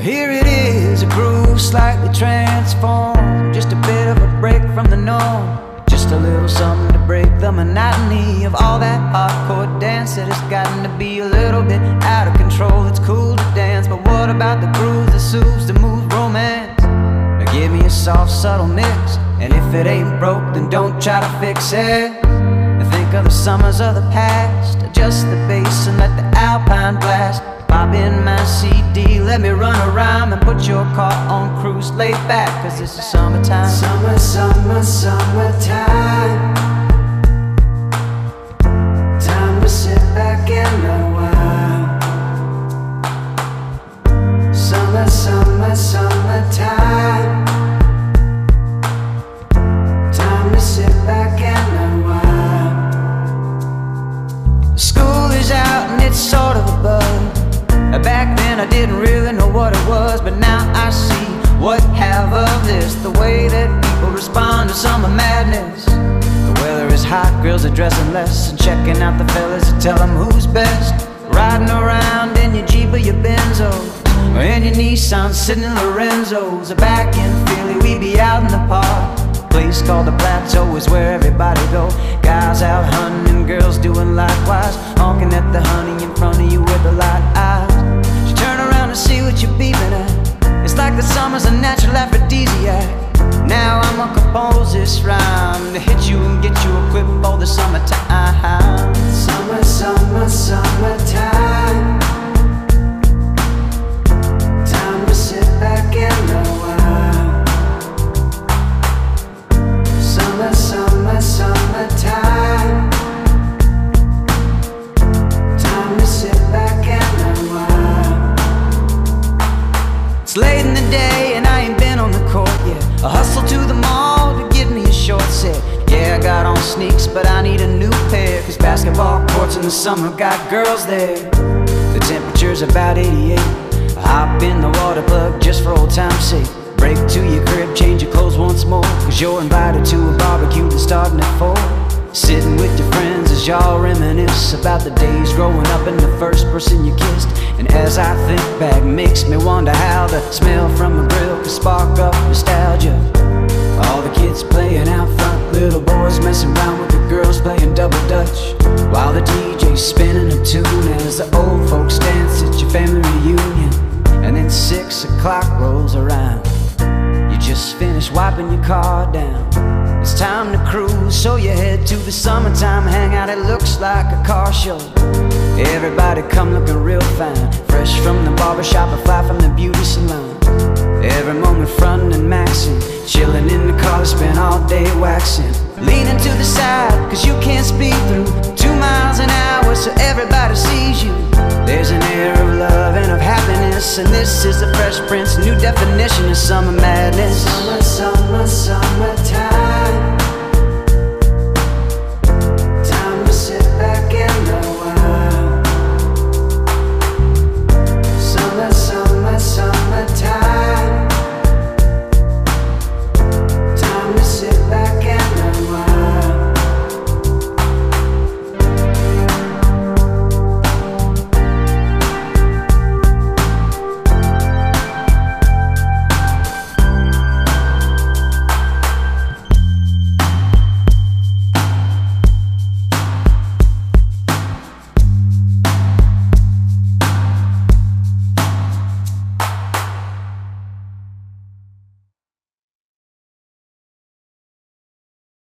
Well, here it is, a groove slightly transformed, just a bit of a break from the norm, just a little something to break the monotony of all that hardcore dance that has gotten to be a little bit out of control. It's cool to dance, but what about the groove that soothes the mood romance? Now give me a soft, subtle mix, and if it ain't broke, then don't try to fix it. And think of the summers of the past, adjust the bass and let the alpine blast. Pop in my CD, let me run a rhyme, and put your car on cruise, lay back, cause this is summertime. Summer, summer, summertime. Time to sit back and rewind. Summer, summer, summertime. Time to sit back and rewind. School is out and it's sort of a bug. Back then I didn't really know what it was, but now I see what half of this. The way that people respond to summer madness. The weather is hot, girls are dressing less, and checking out the fellas to tell them who's best. Riding around in your Jeep or your Benzo, or in your Nissan sitting in Lorenzo's. Back in Philly we be out in the park, place called the Plateau is where everybody go. Guys out hunting, girls doing likewise, honking at the honey in front of you with a light eye. To see what you're beeping at. It's like the summer's a natural aphrodisiac. Now I'm gonna compose this rhyme to hit you and get you equipped for the summertime. Summer, summer, summertime. Time to sit back and rewind. Summer, summer, summertime. Time to sit back and rewind. It's late in the day and I ain't been on the court yet. I hustle to the mall to get me a short set. Yeah, I got on sneaks, but I need a new pair, cause basketball courts in the summer got girls there. The temperature's about 88. I hop in the water plug just for old time's sake. Break to your crib, change your clothes once more, cause you're invited to a barbecue that's starting at 4. Sitting with your friends as y'all reminisce about the days growing up and the first person you kissed. And as I think back, makes me wonder how the smell from a grill could spark up nostalgia. All the kids playing out front, little boys messing around with the girls playing double dutch, while the DJ's spinning a tune as the old folks dance at your family reunion. And then 6 o'clock rolls around, you just finished wiping your car down. It's time to cruise, so you head to the summertime hangout. It looks like a car show. Everybody come looking real fine, fresh from the barbershop or fly from the beauty salon. Every moment frontin' and maxin', chillin' in the car, spend all day waxin'. Leaning to the side, cause you can't speed through 2 miles an hour, so everybody sees you. There's an air of love and of happiness, and this is the Fresh Prince, new definition of summer madness. Summer, summer, summertime.